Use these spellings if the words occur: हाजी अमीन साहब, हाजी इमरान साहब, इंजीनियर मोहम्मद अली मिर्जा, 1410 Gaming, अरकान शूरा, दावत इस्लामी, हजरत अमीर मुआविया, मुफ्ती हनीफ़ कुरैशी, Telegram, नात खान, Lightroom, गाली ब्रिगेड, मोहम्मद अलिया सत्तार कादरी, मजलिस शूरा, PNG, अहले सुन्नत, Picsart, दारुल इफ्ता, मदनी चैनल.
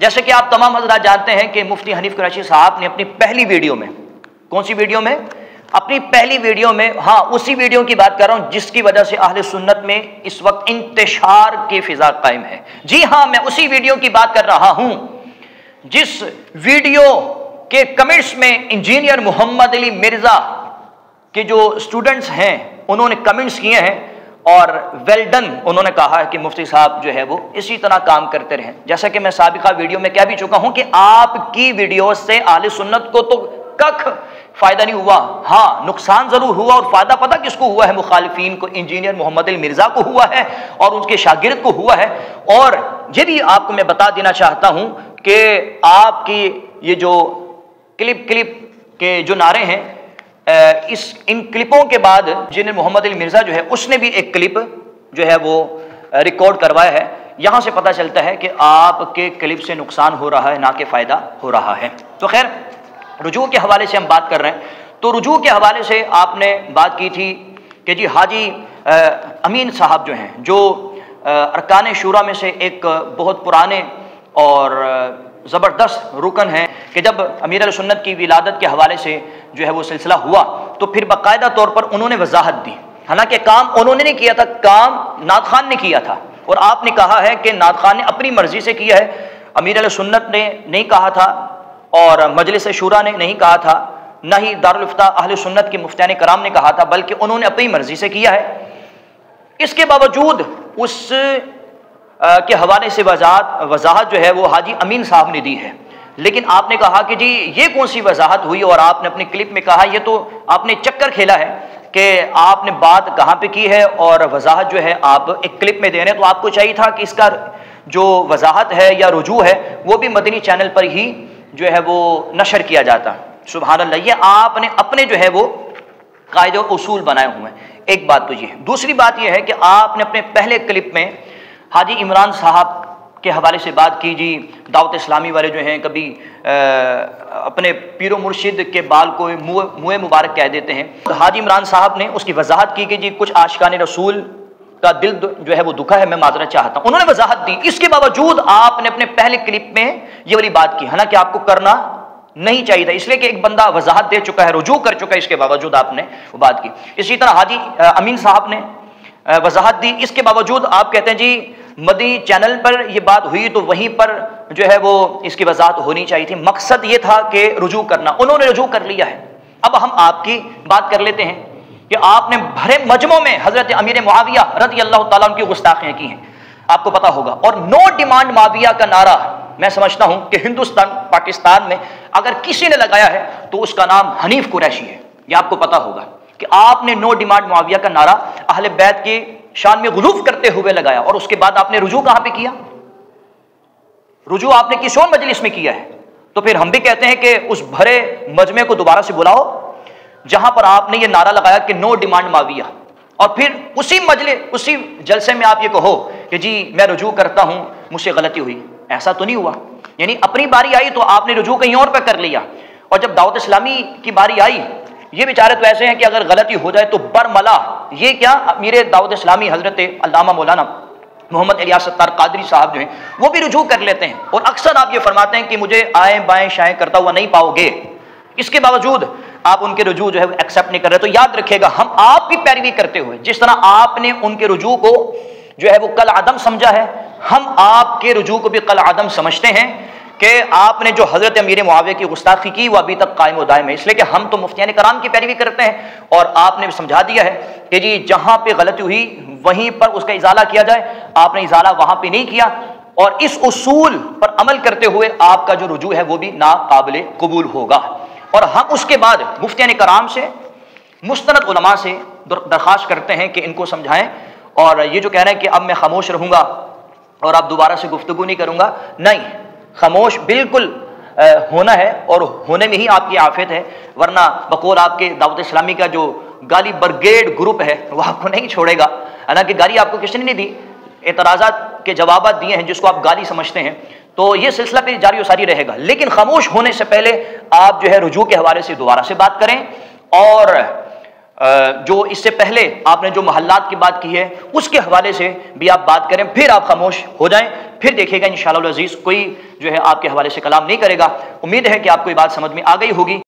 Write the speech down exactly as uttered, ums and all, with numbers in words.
जैसे कि आप तमाम हजरात जानते हैं कि मुफ्ती हनीफ़ कुरैशी साहब ने अपनी पहली वीडियो में, कौन सी वीडियो में, अपनी पहली वीडियो में, हाँ उसी वीडियो की बात कर रहा हूँ जिसकी वजह से अहले सुन्नत में इस वक्त इंतशार की फिजा कायम है। जी हाँ, मैं उसी वीडियो की बात कर रहा हूँ जिस वीडियो के कमेंट्स में इंजीनियर मोहम्मद अली मिर्जा के जो स्टूडेंट्स हैं उन्होंने कमेंट्स किए हैं और वेल डन उन्होंने कहा है कि मुफ्ती साहब जो है वो इसी तरह काम करते रहें। जैसा कि मैं साबिका वीडियो में कह भी चुका हूं कि आपकी वीडियो से आले सुन्नत को तो कख फायदा नहीं हुआ, हाँ नुकसान जरूर हुआ, और फायदा पता किसको हुआ है, मुखालिफीन को, इंजीनियर मोहम्मद अली मिर्जा को हुआ है और उनके शागिर्द को हुआ है। और ये भी आपको मैं बता देना चाहता हूँ कि आपकी ये जो क्लिप क्लिप के जो नारे हैं, इस इन क्लिपों के बाद इंजीनियर मोहम्मद अली मिर्जा जो है उसने भी एक क्लिप जो है वो रिकॉर्ड करवाया है। यहाँ से पता चलता है कि आपके क्लिप से नुकसान हो रहा है ना कि फ़ायदा हो रहा है। तो खैर, रुजू के हवाले से हम बात कर रहे हैं, तो रुजू के हवाले से आपने बात की थी कि जी हाजी अमीन साहब जो हैं जो अरकान शूरा में से एक बहुत पुराने और ज़बरदस्त रुकन हैं कि जब अमीर सुन्नत की विलादत के हवाले से जो है वो सिलसिला हुआ तो फिर बाकायदा तौर पर उन्होंने वजाहत दी, हालांकि काम उन्होंने नहीं किया था, काम नात खान ने किया था। और आपने कहा है कि नात खान ने अपनी मर्जी से किया है, अमीर सुन्नत ने नहीं कहा था और मजलिस शूरा ने नहीं कहा था, ना ही दारुल इफ्ता अहले सुन्नत के मुफ्तियान कराम ने कहा था, बल्कि उन्होंने अपनी मर्जी से किया है। इसके बावजूद उस के हवाले से वजाहत वजाहत जो है वो हाजी अमीन साहब ने दी है, लेकिन आपने कहा कि जी ये कौन सी वजाहत हुई, और आपने अपने क्लिप में कहा ये तो आपने चक्कर खेला है कि आपने बात कहाँ पे की है और वजाहत जो है आप एक क्लिप में दे रहे हैं। तो आपको चाहिए था कि इसका जो वजाहत है या रुजू है वो भी मदनी चैनल पर ही जो है वो नशर किया जाता। सुबहानअल्लाह, ये आपने अपने जो है वो कायदे उसूल बनाए हुए हैं। एक बात तो ये है। दूसरी बात यह है कि आपने अपने पहले क्लिप में हाजी इमरान साहब के हवाले से बात की, जी दावत इस्लामी वाले जो हैं कभी आ, अपने पीरो मुर्शिद के बाल को मुँह मुबारक कह देते हैं। तो हाजी इमरान साहब ने उसकी वजाहत की कि जी कुछ आशिकाने रसूल का दिल जो है वो दुखा है, मैं माजरा चाहता हूँ, उन्होंने वजाहत दी। इसके बावजूद आपने अपने पहले क्लिप में ये वाली बात की, हालांकि आपको करना नहीं चाहिए था, इसलिए कि एक बंदा वजाहत दे चुका है, रुजू कर चुका है, इसके बावजूद आपने वो बात की। इसी तरह हाजी अमीन साहब ने वजाहत दी, इसके बावजूद आप कहते हैं जी मदनी चैनल पर यह बात हुई तो वहीं पर जो है वो इसकी वजाहत होनी चाहिए थी। मकसद ये था कि रुजू करना, उन्होंने रुजू कर लिया है। अब हम आपकी बात कर लेते हैं कि आपने भरे मजमों में हजरत अमीर मुआविया रदियल्लाहु ताला अन्हु की गुस्ताखियां की हैं, आपको पता होगा। और नो डिमांड मुआविया का नारा मैं समझता हूं कि हिंदुस्तान पाकिस्तान में अगर किसी ने लगाया है तो उसका नाम हनीफ़ कुरैशी है। यह आपको पता होगा कि आपने नो डिमांड मुआविया का नारा अहले बैत की शान में गुलूफ करते हुए लगाया, और उसके बाद आपने रुजू कहां पे किया? रुजू आपने किस और मजलिस में किया है? तो फिर हम भी कहते हैं कि उस भरे मजमे को दोबारा से बुलाओ जहां पर आपने ये नारा लगाया कि नो डिमांड माविया, और फिर उसी मजलिस उसी जलसे में आप ये कहो कि जी मैं रुजू करता हूं, मुझसे गलती हुई। ऐसा तो नहीं हुआ, यानी अपनी बारी आई तो आपने रुजू कहीं और पर कर लिया, और जब दावत इस्लामी की बारी आई ये बेचारे तो ऐसे हैं कि अगर गलती हो जाए तो बरमला, ये क्या अमीरे दाऊद इस्लामी हजरत अल्लामा मौलाना मोहम्मद अलिया सत्तार कादरी साहब जो हैं वो भी रुजू कर लेते हैं। और अक्सर आप ये फरमाते हैं कि मुझे आए बाएं शाएं करता हुआ नहीं पाओगे, इसके बावजूद आप उनके रुजू जो है वो एक्सेप्ट नहीं कर रहे। तो याद रखिएगा, हम आप की पैरवी करते हुए जिस तरह आपने उनके रुजू को जो है वो कल आदम समझा है, हम आपके रुजू को भी कल आदम समझते हैं कि आपने जो हजरत अमीर मुआविया की गुस्ताखी की वो अभी तक कायम दायम है। इसलिए कि हम तो मुफ्तियान कराम की पैरवी करते हैं, और आपने भी समझा दिया है कि जी जहाँ पे गलती हुई वहीं पर उसका इजाला किया जाए, आपने इजाला वहाँ पे नहीं किया, और इस उसूल पर अमल करते हुए आपका जो रुजू है वो भी नाकाबिले कबूल होगा। और हम उसके बाद मुफ्तियान कराम से, मुस्तनद उलमा से दरख्वास्त करते हैं कि इनको समझाएं, और ये जो कह रहे हैं कि अब मैं खामोश रहूँगा और अब दोबारा से गुफ्तगू नहीं करूँगा, नहीं, खामोश बिल्कुल होना है, और होने में ही आपकी आफियत है, वरना बकौल आपके दावत इस्लामी का जो गाली ब्रिगेड ग्रुप है वह आपको नहीं छोड़ेगा। हालांकि गाली आपको किसने नहीं दी, एतराज़ात के जवाब दिए हैं जिसको आप गाली समझते हैं, तो ये सिलसिला फिर जारी और सारी रहेगा। लेकिन खामोश होने से पहले आप जो है रुजू के हवाले से दोबारा से बात करें, और जो इससे पहले आपने जो महल्लात की बात की है उसके हवाले से भी आप बात करें, फिर आप खामोश हो जाएं, फिर देखिएगा इंशाअल्लाह अज़ीज़ कोई जो है आपके हवाले से कलाम नहीं करेगा। उम्मीद है कि आपको ये बात समझ में आ गई होगी।